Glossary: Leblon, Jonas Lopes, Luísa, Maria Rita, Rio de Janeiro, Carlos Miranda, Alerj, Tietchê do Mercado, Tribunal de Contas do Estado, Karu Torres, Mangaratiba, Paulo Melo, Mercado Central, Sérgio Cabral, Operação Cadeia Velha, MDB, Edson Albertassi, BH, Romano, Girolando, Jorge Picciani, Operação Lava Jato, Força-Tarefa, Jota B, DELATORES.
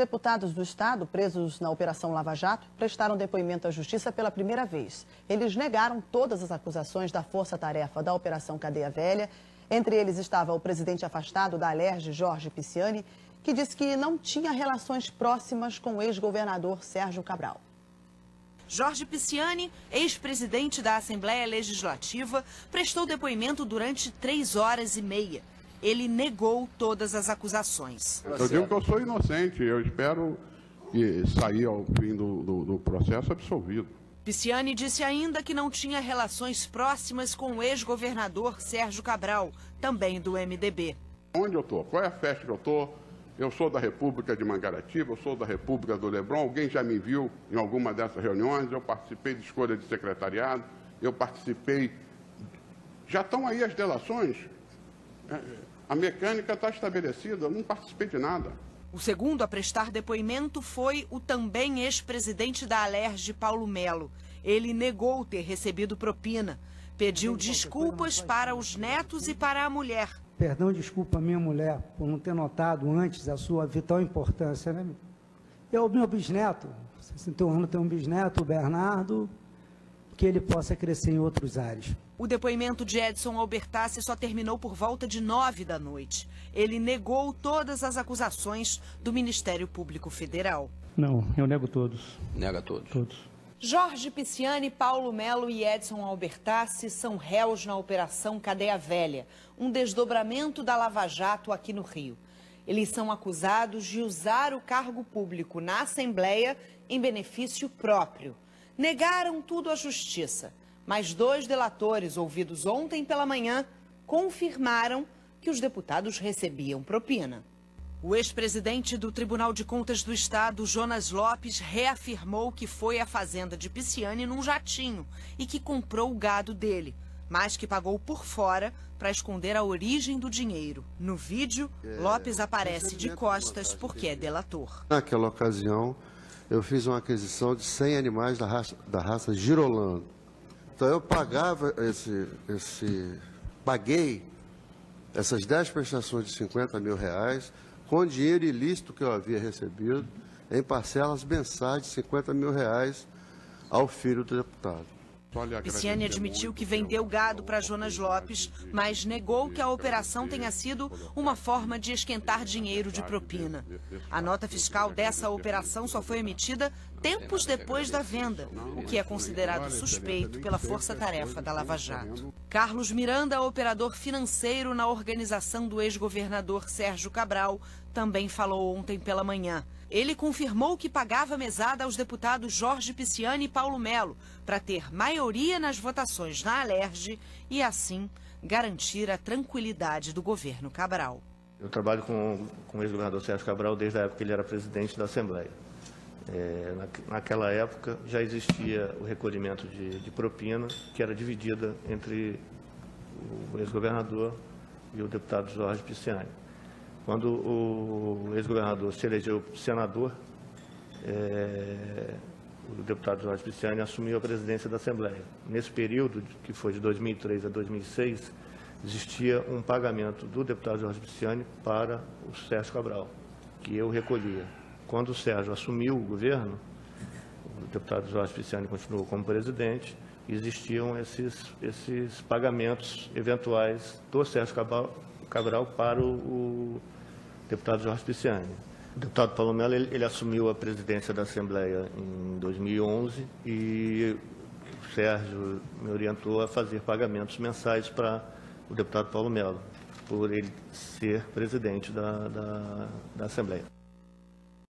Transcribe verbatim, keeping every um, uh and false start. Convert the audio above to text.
deputados do Estado, presos na Operação Lava Jato, prestaram depoimento à Justiça pela primeira vez. Eles negaram todas as acusações da Força-Tarefa da Operação Cadeia Velha. Entre eles estava o presidente afastado da Alerj, Jorge Picciani, que disse que não tinha relações próximas com o ex-governador Sérgio Cabral. Jorge Picciani, ex-presidente da Assembleia Legislativa, prestou depoimento durante três horas e meia. Ele negou todas as acusações. Eu digo que eu sou inocente, eu espero sair ao fim do, do, do processo absolvido. Picciani disse ainda que não tinha relações próximas com o ex-governador Sérgio Cabral, também do M D B. Onde eu estou? Qual é a festa que eu estou? Eu sou da República de Mangaratiba, eu sou da República do Leblon, alguém já me viu em alguma dessas reuniões, eu participei de escolha de secretariado, eu participei... Já estão aí as delações... A mecânica está estabelecida, eu não participei de nada. O segundo a prestar depoimento foi o também ex-presidente da Alerj, Paulo Melo. Ele negou ter recebido propina. Pediu desculpas para os netos e para a mulher. Perdão, desculpa a minha mulher por não ter notado antes a sua vital importância, né? Eu, meu bisneto, se tornou ter um bisneto, o Bernardo, que ele possa crescer em outros ares. O depoimento de Edson Albertassi só terminou por volta de nove da noite. Ele negou todas as acusações do Ministério Público Federal. Não, eu nego todos. Nega todos. Todos. Jorge Picciani, Paulo Melo e Edson Albertassi são réus na Operação Cadeia Velha, um desdobramento da Lava Jato aqui no Rio. Eles são acusados de usar o cargo público na Assembleia em benefício próprio. Negaram tudo à Justiça, mas dois delatores ouvidos ontem pela manhã confirmaram que os deputados recebiam propina. O ex-presidente do Tribunal de Contas do Estado, Jonas Lopes, reafirmou que foi à fazenda de Picciani num jatinho e que comprou o gado dele, mas que pagou por fora para esconder a origem do dinheiro. No vídeo, Lopes aparece de costas porque é delator. Naquela ocasião, eu fiz uma aquisição de cem animais da raça, da raça Girolando. Então, eu pagava esse, esse... Paguei essas dez prestações de cinquenta mil reais com dinheiro ilícito que eu havia recebido em parcelas mensais de cinquenta mil reais ao filho do deputado. Picciani admitiu que vendeu gado para Jonas Lopes, mas negou que a operação tenha sido uma forma de esquentar dinheiro de propina. A nota fiscal dessa operação só foi emitida tempos depois da venda, o que é considerado suspeito pela Força-Tarefa da Lava Jato. Carlos Miranda, operador financeiro na organização do ex-governador Sérgio Cabral, também falou ontem pela manhã. Ele confirmou que pagava mesada aos deputados Jorge Picciani e Paulo Melo para ter maioria nas votações na Alerj e, assim, garantir a tranquilidade do governo Cabral. Eu trabalho com, com o ex-governador Sérgio Cabral desde a época que ele era presidente da Assembleia. É, na, naquela época já existia o recolhimento de, de propina, que era dividida entre o ex-governador e o deputado Jorge Picciani. Quando o ex-governador se elegeu senador, é, o deputado Jorge Picciani assumiu a presidência da Assembleia. Nesse período, que foi de dois mil e três a dois mil e seis, existia um pagamento do deputado Jorge Picciani para o Sérgio Cabral, que eu recolhia. Quando o Sérgio assumiu o governo, o deputado Jorge Picciani continuou como presidente, existiam esses, esses pagamentos eventuais do Sérgio Cabral, Cabral para o, o deputado Jorge Picciani. O deputado Paulo Melo, ele, ele assumiu a presidência da Assembleia em dois mil e onze e o Sérgio me orientou a fazer pagamentos mensais para o deputado Paulo Melo, por ele ser presidente da, da, da Assembleia.